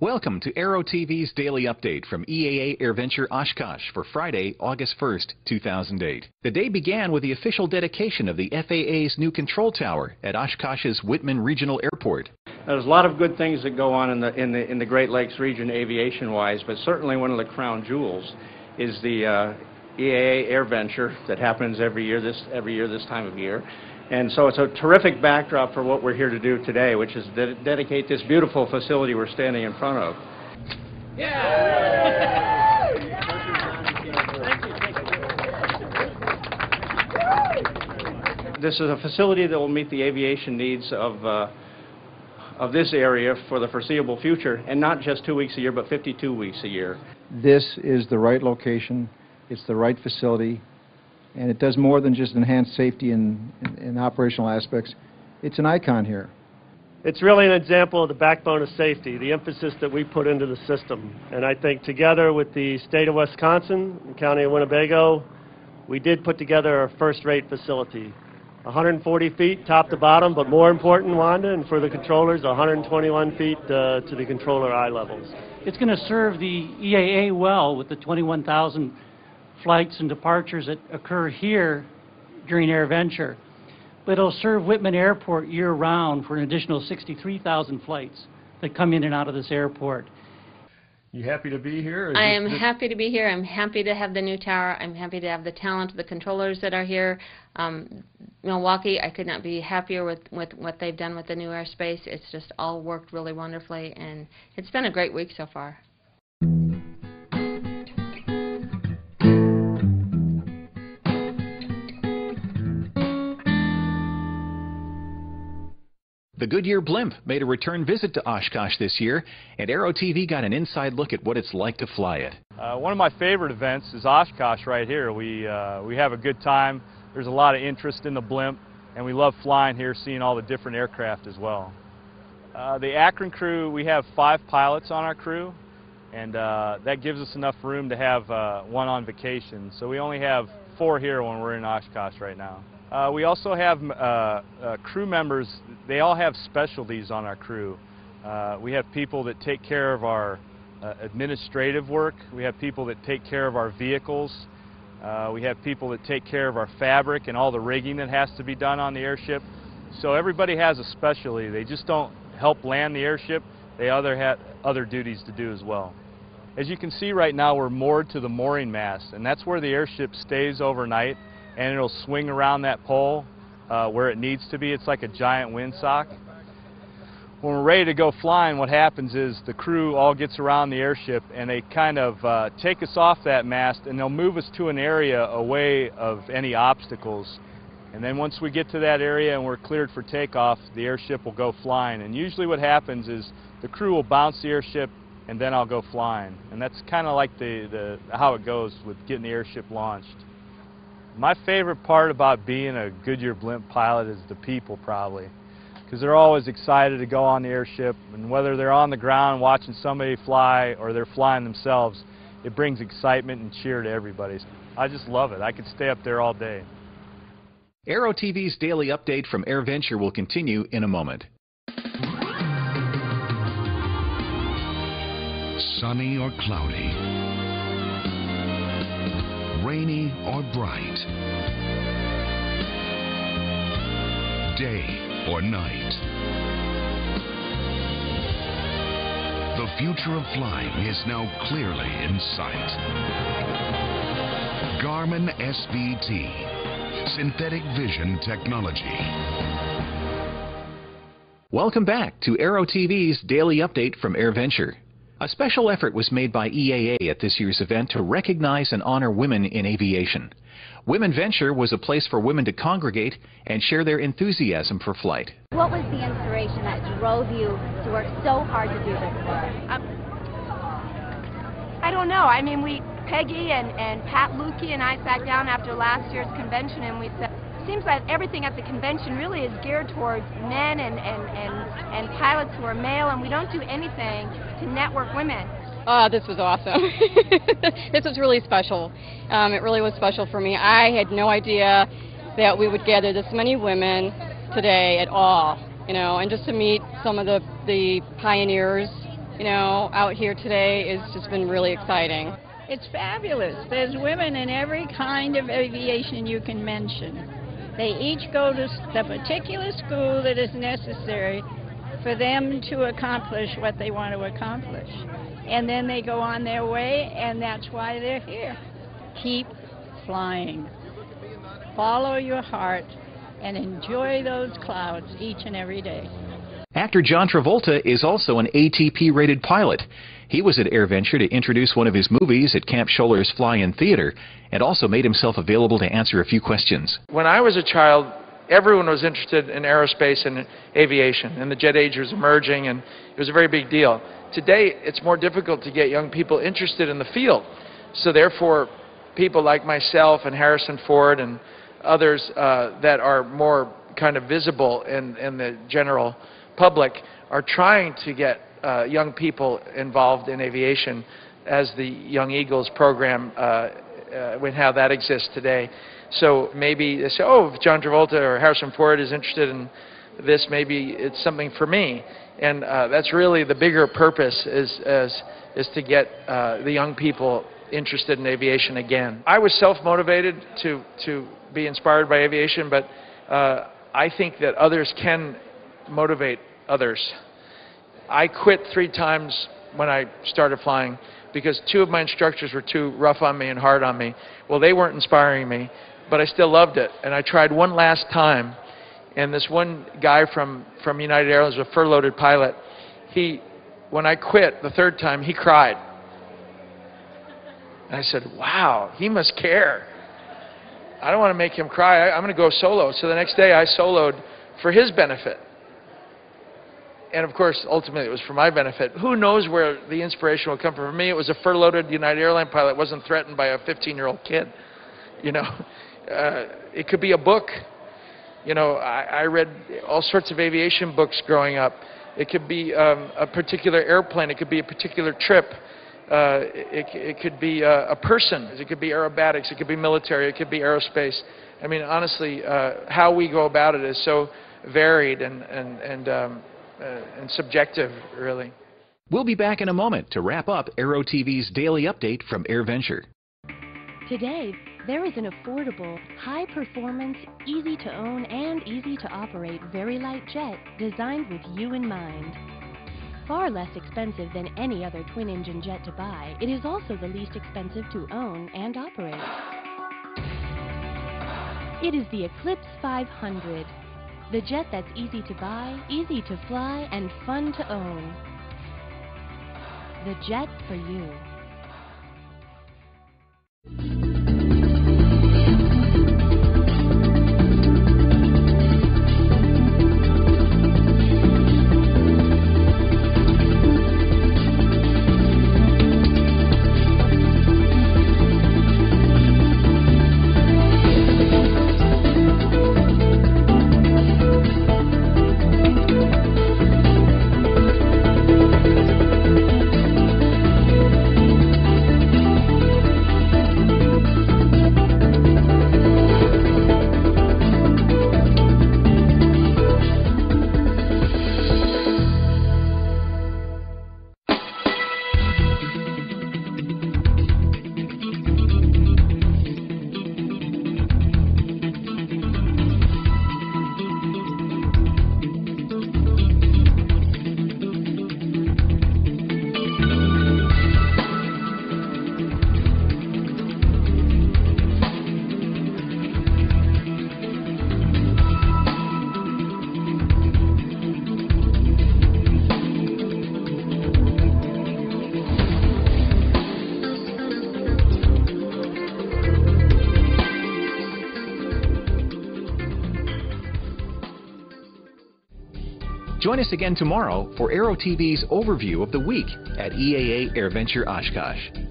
Welcome to Aero TV's Daily Update from EAA AirVenture Oshkosh for Friday, August 1st, 2008. The day began with the official dedication of the FAA's new control tower at Oshkosh's Wittman Regional Airport. There's a lot of good things that go on in the Great Lakes region aviation-wise, but certainly one of the crown jewels is the EAA AirVenture that happens every year this time of year. And so it's a terrific backdrop for what we're here to do today, which is dedicate this beautiful facility we're standing in front of. Yeah! Thank you. This is a facility that will meet the aviation needs of this area for the foreseeable future, and not just 2 weeks a year, but 52 weeks a year. This is the right location. It's the right facility, and it does more than just enhance safety and operational aspects. It's an icon here. It's really an example of the backbone of safety, the emphasis that we put into the system. And I think together with the state of Wisconsin and county of Winnebago, we did put together a first-rate facility. 140 feet top to bottom, but more important, Wanda, and for the controllers, 121 feet to the controller eye levels. It's going to serve the EAA well with the 21,000 flights and departures that occur here during AirVenture, but it'll serve Wittman Airport year-round for an additional 63,000 flights that come in and out of this airport. You happy to be here? I am happy to be here. I'm happy to have the new tower. I'm happy to have the talent of the controllers that are here. Milwaukee, I could not be happier with what they've done with the new airspace. It's just all worked really wonderfully, and it's been a great week so far. The Goodyear Blimp made a return visit to Oshkosh this year, and Aero TV got an inside look at what it's like to fly it. One of my favorite events is Oshkosh right here. We have a good time. There's a lot of interest in the blimp, and we love flying here, seeing all the different aircraft as well. The Akron crew, we have 5 pilots on our crew, and that gives us enough room to have one on vacation. So we only have 4 here when we're in Oshkosh right now. We also have crew members. They all have specialties on our crew. We have people that take care of our administrative work. We have people that take care of our vehicles. We have people that take care of our fabric and all the rigging that has to be done on the airship. So everybody has a specialty. They just don't help land the airship. They have other duties to do as well. As you can see right now, we're moored to the mooring mast, and that's where the airship stays overnight. And it'll swing around that pole where it needs to be. It's like a giant windsock. When we're ready to go flying, what happens is the crew all gets around the airship, and they kind of take us off that mast, and they'll move us to an area away of any obstacles. And then once we get to that area and we're cleared for takeoff, the airship will go flying. And usually what happens is the crew will bounce the airship, and then I'll go flying. And that's kind of like how it goes with getting the airship launched. My favorite part about being a Goodyear Blimp pilot is the people, probably, because they're always excited to go on the airship, and whether they're on the ground watching somebody fly or they're flying themselves, it brings excitement and cheer to everybody. I just love it. I could stay up there all day. Aero TV's Daily Update from AirVenture will continue in a moment. Sunny or cloudy, rainy or bright, day or night, the future of flying is now clearly in sight. Garmin SVT, synthetic vision technology. Welcome back to Aero TV's Daily Update from AirVenture. A special effort was made by EAA at this year's event to recognize and honor women in aviation. WomenVenture was a place for women to congregate and share their enthusiasm for flight. What was the inspiration that drove you to work so hard to do this work? I don't know. I mean, Peggy and Pat Lukey and I sat down after last year's convention, and we said, it seems like everything at the convention really is geared towards men and pilots who are male, and we don't do anything to network women. Oh, this was awesome. This was really special. It really was special for me. I had no idea that we would gather this many women today at all, you know, and just to meet some of the pioneers you know, out here today has just been really exciting. It's fabulous. There's women in every kind of aviation you can mention. They each go to the particular school that is necessary for them to accomplish what they want to accomplish. And then they go on their way, and that's why they're here. Keep flying. Follow your heart and enjoy those clouds each and every day. Actor John Travolta is also an ATP-rated pilot. He was at AirVenture to introduce one of his movies at Camp Schoeler's Fly-In Theater and also made himself available to answer a few questions. When I was a child, everyone was interested in aerospace and aviation, and the jet age was emerging, and it was a very big deal. Today, it's more difficult to get young people interested in the field, so therefore, people like myself and Harrison Ford and others that are more kind of visible in the general public are trying to get young people involved in aviation, as the Young Eagles program, with how that exists today. So maybe they say, oh, if John Travolta or Harrison Ford is interested in this, maybe it's something for me. And that's really the bigger purpose, is to get the young people interested in aviation again. I was self-motivated to be inspired by aviation, but I think that others can motivate others. I quit 3 times when I started flying because 2 of my instructors were too rough on me and hard on me. Well, they weren't inspiring me, but I still loved it, and I tried one last time, and this one guy from United Airlines, a furloughed pilot, he, when I quit the 3rd time, he cried. And I said, wow, he must care. I don't want to make him cry. I'm going to go solo. So the next day I soloed for his benefit. And of course, ultimately it was for my benefit. Who knows where the inspiration will come from. For me, it was a furloughed United Airlines pilot. It wasn't threatened by a 15-year-old kid. You know, it could be a book. You know, I read all sorts of aviation books growing up. It could be a particular airplane. It could be a particular trip. It could be a person, it could be aerobatics, it could be military, it could be aerospace. I mean, honestly, how we go about it is so varied and subjective, really. We'll be back in a moment to wrap up Aero TV's daily update from AirVenture. Today, there is an affordable, high-performance, easy-to-own and easy-to-operate very light jet designed with you in mind. Far less expensive than any other twin-engine jet to buy, it is also the least expensive to own and operate. It is the Eclipse 500, the jet that's easy to buy, easy to fly, and fun to own. The jet for you. Join us again tomorrow for Aero TV's overview of the week at EAA AirVenture Oshkosh.